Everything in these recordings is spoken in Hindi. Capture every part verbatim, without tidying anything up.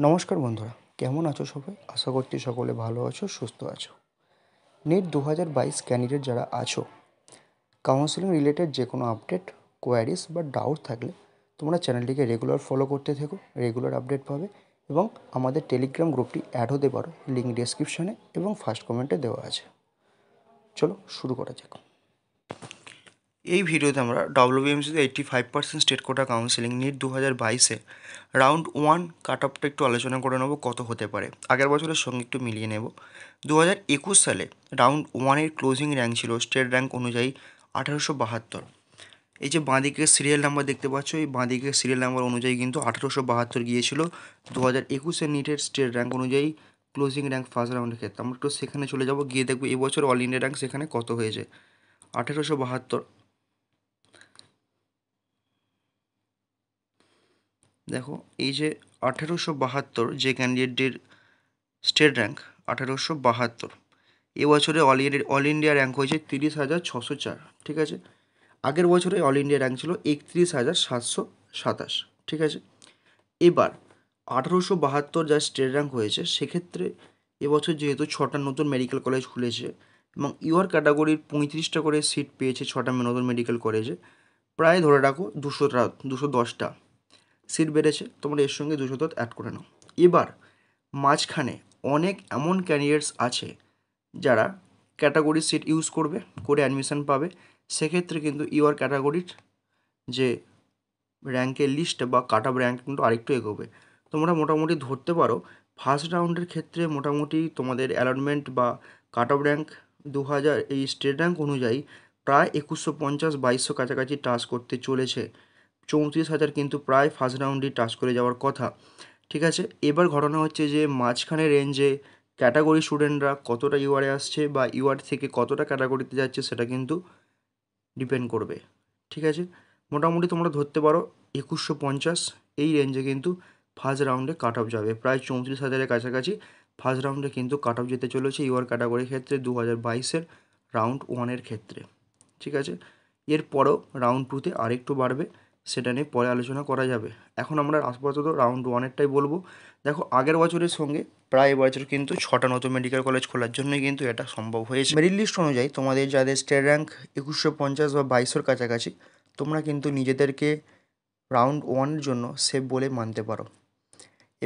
नमस्कार बंधुरा केमन आछो सबाई आशा करछि सकले भालो आछो सुस्थ आछो। नेट दो हज़ार बाईस कैंडिडेट जारा आछो काउन्सिलिंग रिलेटेड जे कोनो आपडेट क्वेरीज बा डाउट थाकले तोमरा चैनलटिके रेगुलार फलो करते थेको, रेगुलार आपडेट पाबे एबं आमादेर टेलिग्राम ग्रुपटी ऐड होते पारो, लिंक डेसक्रिपशने एबं फार्स्ट कमेंटे देवा आछे। चलो शुरू करा जाक। এই ভিডিওতে আমরা ডব্লিউবিএমসিসি পঁচাশি percent state quota counselling NEET দু হাজার বাইশ এ রাউন্ড ওয়ান কাট অফটা একটু আলোচনা করে নেব কত হতে পারে, আগের বছরের সঙ্গে একটু মিলিয়ে নেব। দু হাজার একুশ সালে রাউন্ড ওয়ান এর ক্লোজিং র্যাঙ্ক ছিল স্টেট র্যাঙ্ক অনুযায়ী আঠারোশো বাহাত্তর। এই যে বাঁদিকে সিরিয়াল নাম্বার দেখতে পাচ্ছ, এই বাঁদিকে সিরিয়াল নাম্বার অনুযায়ী কিন্তু আঠারোশো বাহাত্তর গিয়েছিল দু হাজার একুশ এর নিটের স্টেট র্যাঙ্ক অনুযায়ী ক্লোজিং র্যাঙ্ক ফার্স্ট রাউন্ডের ক্ষেত্রে। আমরা একটু সেখানে চলে যাব, গিয়ে দেখব এবছর অল ইন্ডিয়া র্যাঙ্ক সেখানে কত হয়েছে। আঠারোশো বাহাত্তর, देखो ये अठारोशो बहत्तर जे कैंडिडेट स्टेट रैंक अठारोशो बहत्तर ए बचरे all India all India rank हो त्रिश हज़ार छशो चार, ठीक है। आगे बचरे अल इंडिया रैंक छिल एकत्रिश हज़ार सातशो सताश, ठीक है। एबार अठारोशो बहत्तर जहाँ स्टेट रैंक हो क्षेत्र ए बचर जेहेतु छटा नतून मेडिकल कलेज खुले और इयर कैटागर पैंतीसटा कर सीट पे छटा नतून मेडिकल कलेजे प्राय धरे रखो दुशोटा दुशो दसटा सीट बेड़े तुम्हारा एर संगे दुशो तत् एड कर नाओ। एबार माझखाने अनेक एमन कैंडिडेट्स आछे जारा कैटागरि सीट यूज करबे करे एडमिशन पाबे, से क्षेत्र में क्योंकि इयर कैटागरिर जे रैंक लिस्ट बा काट अफ रैंक क्योंकि आरेकटू एगोबे। तोमरा मोटामुटी धरते पारो फार्स्ट राउंडर क्षेत्र में मोटामुटी तुम्हारे अलॉटमेंट बा काट अफ रैंक दो हज़ार स्टेट रैंक अनुयायी प्राय एकुशो पंचाश बाईशो काछाकाछि टाच करते चलेछे, चौंतीस हज़ार किन्तु प्राय फार्स्ट राउंडे टाच करे जावार कथा, ठीक है। एबार घटना होच्छे जे माझखाने रेंजे कैटागरि स्टूडेंटरा कतटा इवारे आसछे बा इवार थेके कतटा कैटागरिते जाच्छे सेटा किन्तु डिपेंड करबे, ठीक है। मोटामुटी तोमरा धरते पारो एकुशो पंचाश एई रेंजे किन्तु फार्स्ट राउंडे काट अफ जाबे, प्राय चौंतीस हज़ारेर काछाकाछि फार्स्ट राउंडे किन्तु काट अफ जेते चलेछे इवार कैटागरि क्षेत्रे दो हज़ार बाईशेर राउंड ओयानेर क्षेत्रे, ठीक है। एरपरो राउंड टूते आरेकटू बाड़बे সেটা নিয়ে পরে আলোচনা করা যাবে। এখন আমরা আপাতত রাউন্ড ওয়ানেরটাই বলবো। দেখো আগের বছরের সঙ্গে প্রায় এবছর কিন্তু ছটা নতুন মেডিকেল কলেজ খোলার জন্যই কিন্তু এটা সম্ভব হয়েছে। মেরিট লিস্ট অনুযায়ী তোমাদের যাদের স্টেট র্যাঙ্ক একুশশো পঞ্চাশ বা বাইশোর কাছাকাছি তোমরা কিন্তু নিজেদেরকে রাউন্ড ওয়ানের জন্য সেফ বলে মানতে পারো।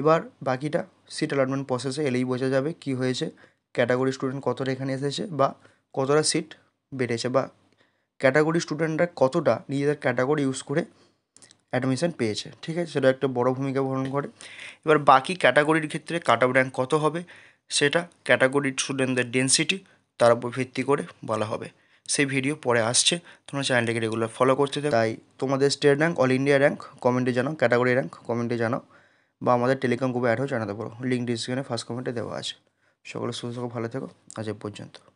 এবার বাকিটা সিট অ্যালটমেন্ট প্রসেসে এলেই বোঝা যাবে কি হয়েছে, ক্যাটাগরি স্টুডেন্ট কতটা এখানে এসেছে বা কতটা সিট বেড়েছে বা ক্যাটাগরি স্টুডেন্টরা কতটা নিজেদের ক্যাটাগরি ইউজ করে एडमिशन पे, ठीक है। से एक बड़ो भूमिका ग्रहण करे। एबार बाकी कैटागरिर क्षेत्रे काट अफ रैंक कत होबे सेटा कैटागरिर स्टूडेंटदेर डेंसिटी तार उपर भित्ति करे बला होबे। सेई भिडियो परे आसछे, तोमरा चैनलटिके रेगुलार फलो करते थाको। ताई तोमादेर state rank all India rank कमेंटे जानाओ, कैटागरि रैंक कमेंटे जानाओ बा आमादेर टेलिग्राम ग्रुपे ऐड होओ जानाते पारो, लिंक डिसक्रिपशने फार्स्ट कमेंटे देवा आछे। सकले सुस्थ थाको, भालो थाको, आज ए पर्यन्त।